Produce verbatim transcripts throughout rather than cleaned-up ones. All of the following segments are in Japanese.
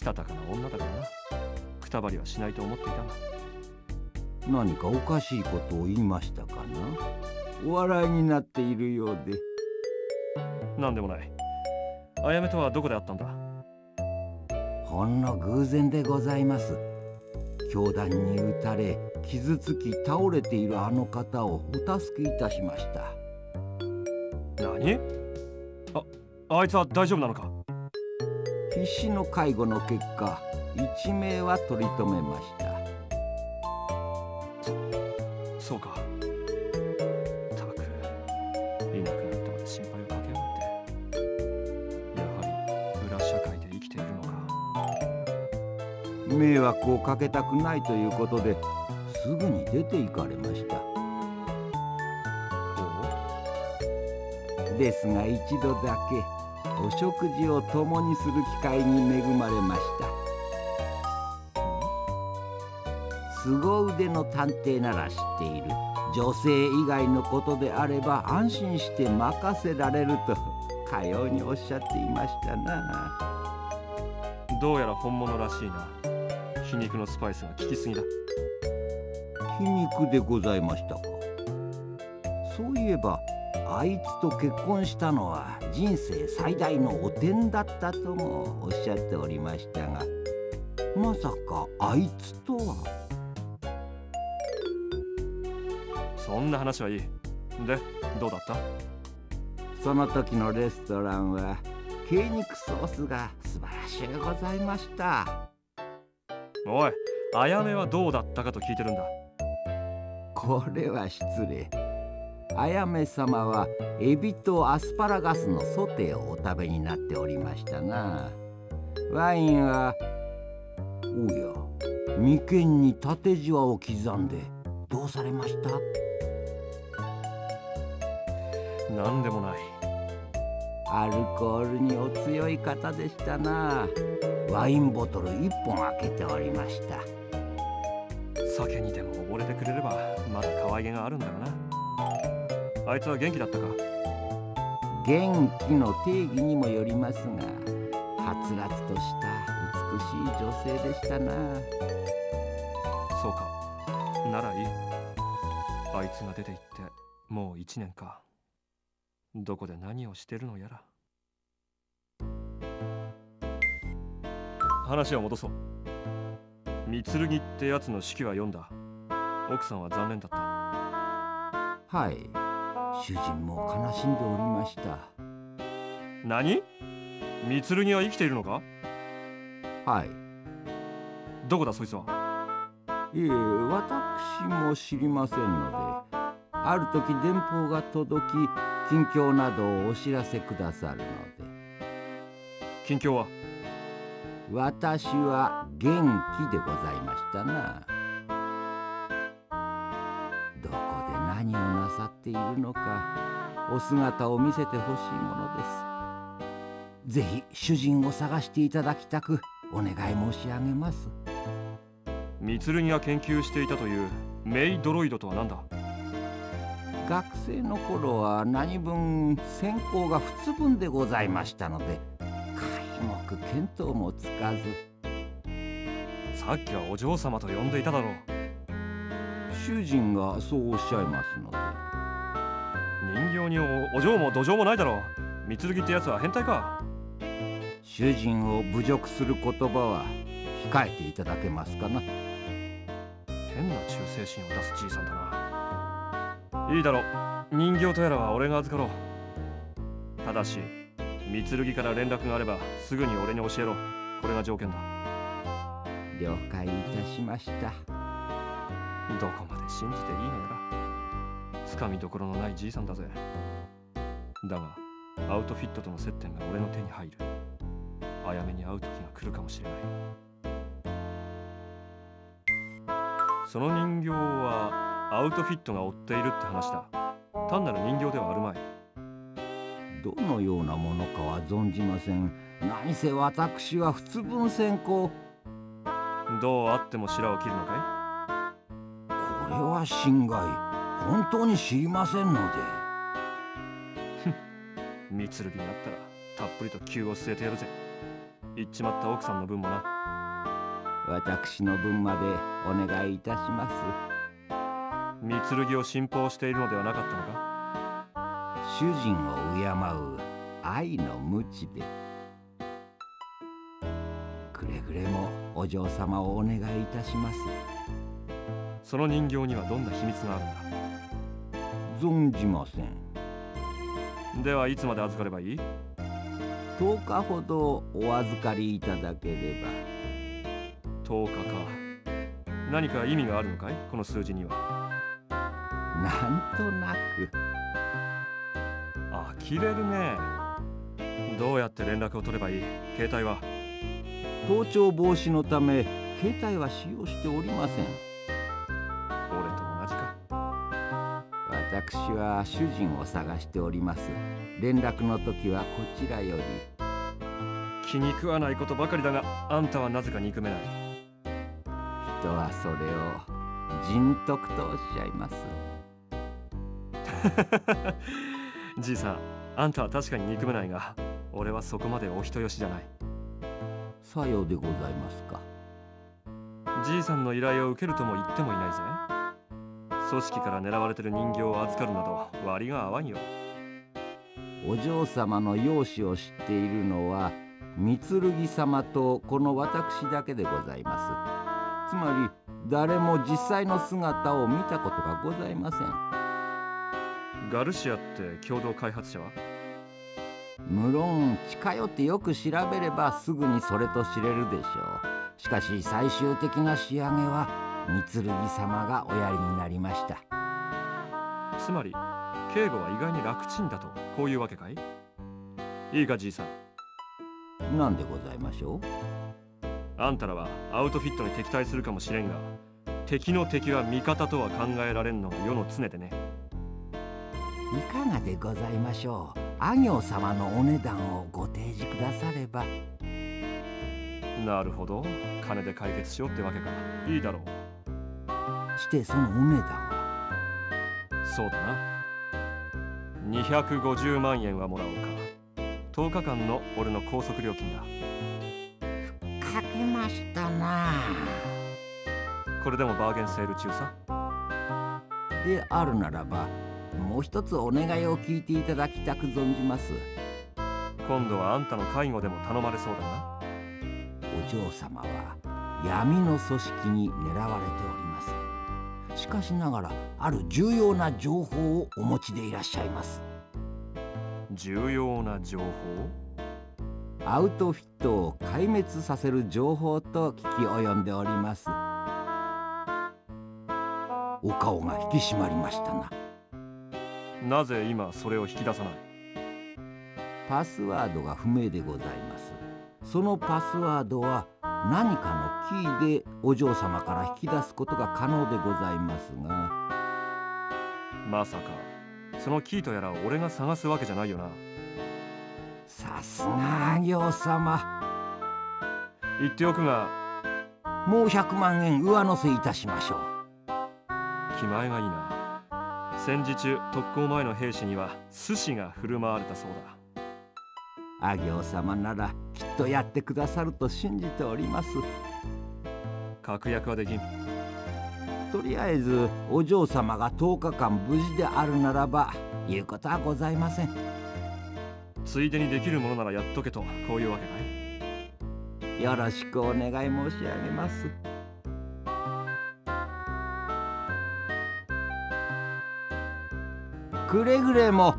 したたかな女だからな。くたばりはしないと思っていたが。何かおかしいことを言いましたかな。お笑いになっているようで。なんでもない。あやめとはどこで会ったんだ。ほんの偶然でございます。凶弾に打たれ傷つき倒れているあの方をお助けいたしました。何？あ、あいつは大丈夫なのか。必死の介護の結果一命は取り留めました。そ、そうか。たくいなくなったまで心配をかけ合って、やはり裏社会で生きているのか。迷惑をかけたくないということですぐに出て行かれました。ですが一度だけお食事を共にする機会に恵まれました。凄腕の探偵なら知っている女性以外のことであれば安心して任せられるとかようにおっしゃっていましたな。どうやら本物らしいな。皮肉のスパイスが効きすぎだ。皮肉でございましたか。そういえばあいつと結婚したのは人生最大の汚点だったともおっしゃっておりましたが、まさかあいつとは。そんな話はいい。で、どうだった？その時のレストランは鶏肉ソースが素晴らしゅうございました。おい、あやめはどうだったかと聞いてるんだ。これは失礼。あやめ様はエビとアスパラガスのソテーをお食べになっておりましたな。ワインはおや眉間に縦じわを刻んでどうされました？なんでもない。アルコールにお強い方でしたな。ワインボトルいっぽん開けておりました。酒にでも溺れてくれればまだ可愛げがあるんだがな。あいつは元気だったか。元気の定義にもよりますが、はつらつとした美しい女性でしたな。そうか、ならいい。あいつが出て行ってもういちねんか。どこで何をしてるのやら。話を戻そう。三剣ってやつの手記は読んだ。奥さんは残念だった。はい、主人も悲しんでおりました。何？三剣は生きているのか。はい。どこだそいつは。いえ、私も知りませんので、ある時電報が届き近況などをお知らせくださるので。近況は？私は元気でございましたな。どこで何をなさっているのか、お姿を見せてほしいものです。ぜひ主人を探していただきたくお願い申し上げます。三剣が研究していたというメイドロイドとは何だ？学生の頃は何分専攻が不つぶんでございましたので、皆目見当もつかず。さっきはお嬢様と呼んでいただろう。主人がそうおっしゃいますので。人形に お, お嬢も土壌もないだろう。三剣ってやつは変態か。主人を侮辱する言葉は控えていただけますかな。変な忠誠心を出すじいさんだな。いいだろう、人形とやらは俺が預かろう。ただし三剣から連絡があればすぐに俺に教えろ。これが条件だ。了解いたしました。どこまで信じていいのやら。つかみどころのないじいさんだぜ。だがアウトフィットとの接点が俺の手に入る。あやめに会う時が来るかもしれない。その人形はアウトフィットが追っているって話だ。単なる人形ではあるまい。どのようなものかは存じません。何せ私は不都分先行。どうあっても白を切るのかい。これは心外。本当に知りませんので。ふん、三剣になったらたっぷりと灸を据えてやるぜ。行っちまった奥さんの分もな。私の分までお願いいたします。御剣を信奉しているのではなかったのか。主人を敬う愛の無知で、くれぐれもお嬢様をお願いいたします。その人形にはどんな秘密があるんだ。存じません。ではいつまで預かればいい？とおかほどお預かりいただければ。とおかか。何か意味があるのかい、この数字には。なんとなく。呆れるね。どうやって連絡を取ればいい？携帯は？盗聴防止のため携帯は使用しておりません。俺と同じか。私は主人を探しております。連絡の時はこちらより。気に食わないことばかりだが、あんたはなぜか憎めない。人はそれを人徳とおっしゃいます。じいさん、あんたは確かに憎めないが、俺はそこまでお人よしじゃない。さようでございますか。じいさんの依頼を受けるとも言ってもいないぜ。組織から狙われてる人形を預かるなど割が合わんよ。お嬢様の容姿を知っているのは御剣様とこの私だけでございます。つまり誰も実際の姿を見たことがございません。ガルシアって共同開発者は？無論近寄ってよく調べればすぐにそれと知れるでしょう。しかし最終的な仕上げは御剣様がおやりになりました。つまり警護は意外に楽ちんだと、こういうわけかい？いいかじいさん。なんでございましょう？あんたらはアウトフィットに敵対するかもしれんが、敵の敵は味方とは考えられんのが世の常でね。いかがでございましょう。阿行様のお値段をご提示くだされば。なるほど、金で解決しようってわけか。いいだろう。してそのお値段は？そうだな、にひゃくごじゅうまんえんはもらおうか。とおかかんの俺の拘束料金だ。ふっかけましたな。これでもバーゲンセール中さ。であるならばもう一つお願いを聞いていただきたく存じます。今度はあんたの介護でも頼まれそうだな。お嬢様は闇の組織に狙われております。しかしながらある重要な情報をお持ちでいらっしゃいます。重要な情報？アウトフィットを壊滅させる情報と聞き及んでおります。お顔が引き締まりましたな。なぜ今それを引き出さない？パスワードが不明でございます。そのパスワードは何かのキーでお嬢様から引き出すことが可能でございますが。まさかそのキーとやらを俺が探すわけじゃないよな。さすが阿行様。言っておくが、もうひゃくまんえん上乗せいたしましょう。気前がいいな。戦時中、特攻前の兵士には寿司が振る舞われたそうだ。阿行様ならきっとやってくださると信じております。確約はできん。とりあえずお嬢様がとおかかん無事であるならば言うことはございません。ついでにできるものならやっとけと、こういうわけかい？よろしくお願い申し上げます。くれぐれも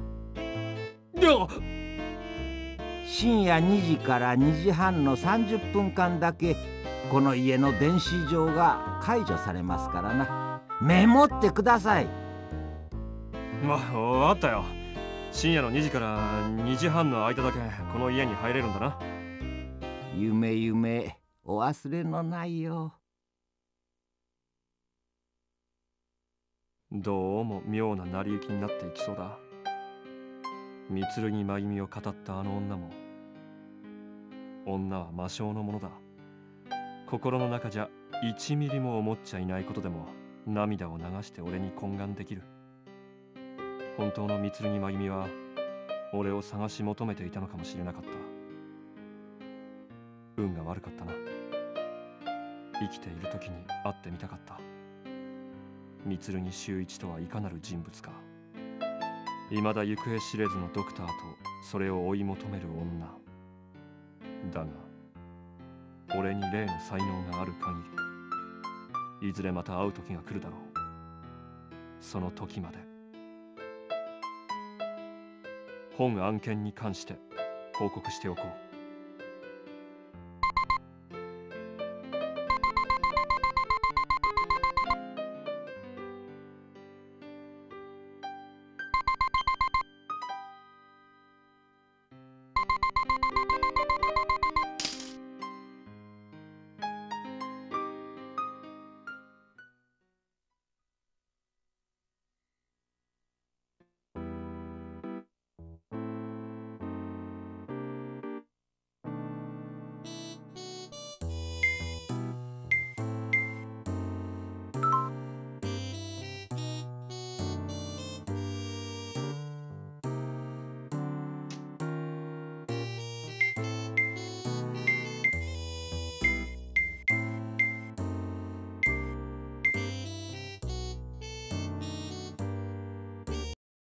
深夜にじからにじはんのさんじゅっぷんかんだけこの家の電子錠が解除されますからな。メモってください。わ、わかったよ。深夜のにじからにじはんの間だけこの家に入れるんだな。夢夢お忘れのないよう。どうも妙な成り行きになっていきそうだ。御剣真由美を語ったあの女も、女は魔性のものだ。心の中じゃいちミリも思っちゃいないことでも涙を流して俺に懇願できる。本当の御剣真由美は俺を探し求めていたのかもしれなかった。運が悪かったな。生きている時に会ってみたかった。みつるに秀一とはいかなる人物か。未だ行方知れずのドクターとそれを追い求める女だが、俺に例の才能がある限りいずれまた会う時が来るだろう。その時まで本案件に関して報告しておこう。